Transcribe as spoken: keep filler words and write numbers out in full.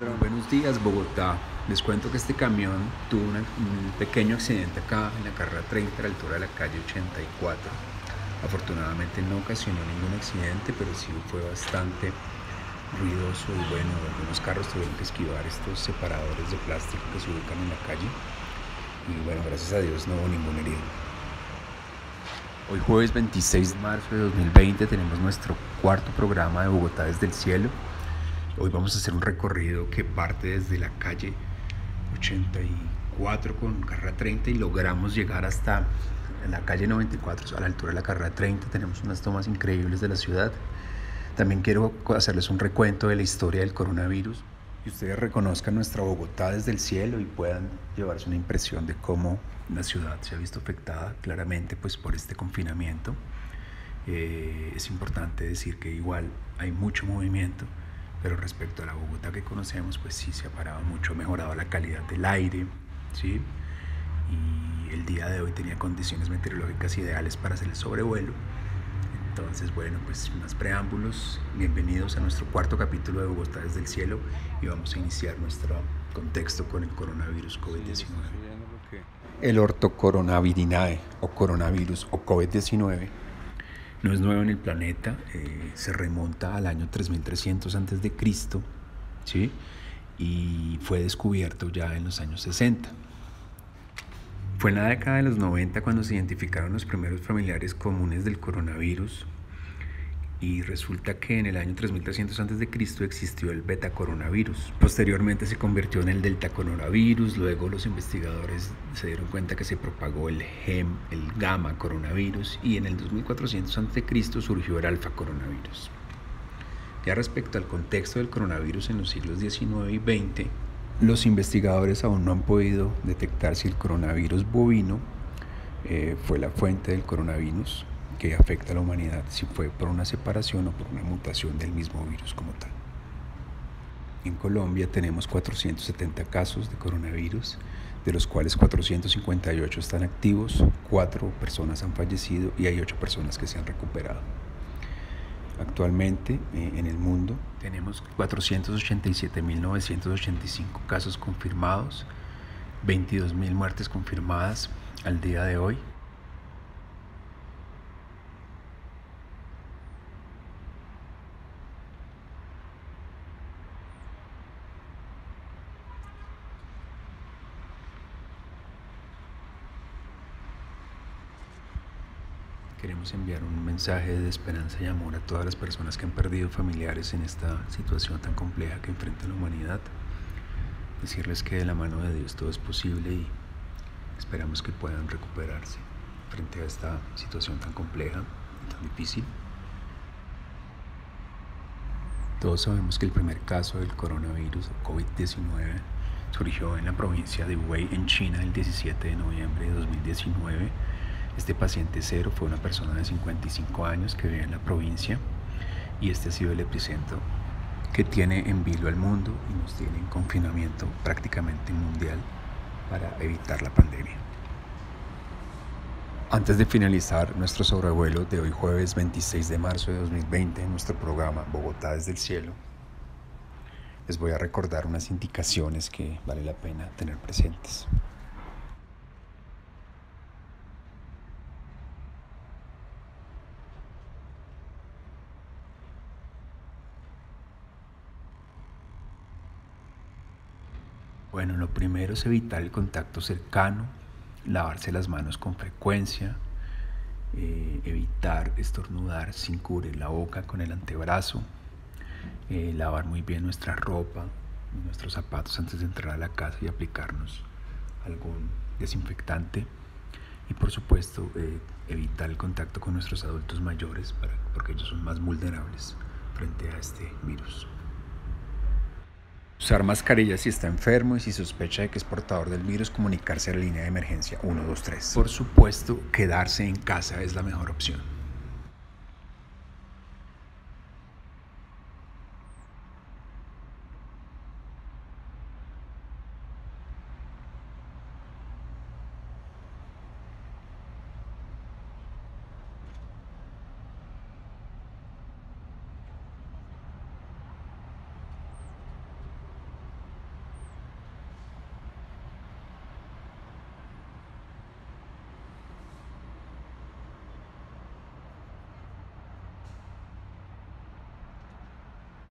Pero buenos días, Bogotá. Les cuento que este camión tuvo una, un pequeño accidente acá en la carrera treinta a la altura de la calle ochenta y cuatro. Afortunadamente no ocasionó ningún accidente, pero sí fue bastante ruidoso y bueno, algunos carros tuvieron que esquivar estos separadores de plástico que se ubican en la calle. Y bueno, gracias a Dios no hubo ningún herido. Hoy jueves veintiséis de marzo de dos mil veinte tenemos nuestro cuarto programa de Bogotá desde el cielo. Hoy vamos a hacer un recorrido que parte desde la calle ochenta y cuatro con carrera treinta y logramos llegar hasta la calle noventa y cuatro a la altura de la carrera treinta. Tenemos unas tomas increíbles de la ciudad. También quiero hacerles un recuento de la historia del coronavirus y ustedes reconozcan nuestra Bogotá desde el cielo y puedan llevarse una impresión de cómo la ciudad se ha visto afectada claramente pues, por este confinamiento. Eh, es importante decir que igual hay mucho movimiento, pero respecto a la Bogotá que conocemos, pues sí se ha parado mucho, ha mejorado la calidad del aire, ¿sí? Y el día de hoy tenía condiciones meteorológicas ideales para hacer el sobrevuelo. Entonces, bueno, pues sin más preámbulos, bienvenidos a nuestro cuarto capítulo de Bogotá desde el cielo y vamos a iniciar nuestro contexto con el coronavirus COVID diecinueve. El Orthocoronavirinae o coronavirus o COVID diecinueve no es nuevo en el planeta, eh, se remonta al año tres mil trescientos antes de Cristo, ¿sí? Y fue descubierto ya en los años sesenta. Fue en la década de los noventa cuando se identificaron los primeros familiares comunes del coronavirus y resulta que en el año tres mil trescientos antes de Cristo existió el beta coronavirus. Posteriormente se convirtió en el delta coronavirus, luego los investigadores se dieron cuenta que se propagó el gem, el gamma coronavirus y en el dos mil cuatrocientos antes de Cristo surgió el alfa coronavirus. Ya respecto al contexto del coronavirus en los siglos diecinueve y veinte, los investigadores aún no han podido detectar si el coronavirus bovino eh, fue la fuente del coronavirus que afecta a la humanidad, si fue por una separación o por una mutación del mismo virus como tal. En Colombia tenemos cuatrocientos setenta casos de coronavirus, de los cuales cuatrocientos cincuenta y ocho están activos, cuatro personas han fallecido y hay ocho personas que se han recuperado. Actualmente eh, en el mundo tenemos cuatrocientos ochenta y siete mil novecientos ochenta y cinco casos confirmados, veintidós mil muertes confirmadas al día de hoy. Queremos enviar un mensaje de esperanza y amor a todas las personas que han perdido familiares en esta situación tan compleja que enfrenta la humanidad. Decirles que de la mano de Dios todo es posible y esperamos que puedan recuperarse frente a esta situación tan compleja y tan difícil. Todos sabemos que el primer caso del coronavirus COVID diecinueve surgió en la provincia de Wuhan, en China, el diecisiete de noviembre de dos mil diecinueve. Este paciente cero fue una persona de cincuenta y cinco años que vive en la provincia y este ha sido el epicentro que tiene en vilo al mundo y nos tiene en confinamiento prácticamente mundial para evitar la pandemia. Antes de finalizar nuestro sobrevuelo de hoy jueves veintiséis de marzo de dos mil veinte en nuestro programa Bogotá desde el cielo, les voy a recordar unas indicaciones que vale la pena tener presentes. Bueno, lo primero es evitar el contacto cercano, lavarse las manos con frecuencia, eh, evitar estornudar sin cubrir la boca con el antebrazo, eh, lavar muy bien nuestra ropa, nuestros zapatos antes de entrar a la casa y aplicarnos algún desinfectante y por supuesto eh, evitar el contacto con nuestros adultos mayores para, porque ellos son más vulnerables frente a este virus. Usar mascarilla si está enfermo y si sospecha de que es portador del virus, comunicarse a la línea de emergencia uno dos tres. Por supuesto, quedarse en casa es la mejor opción.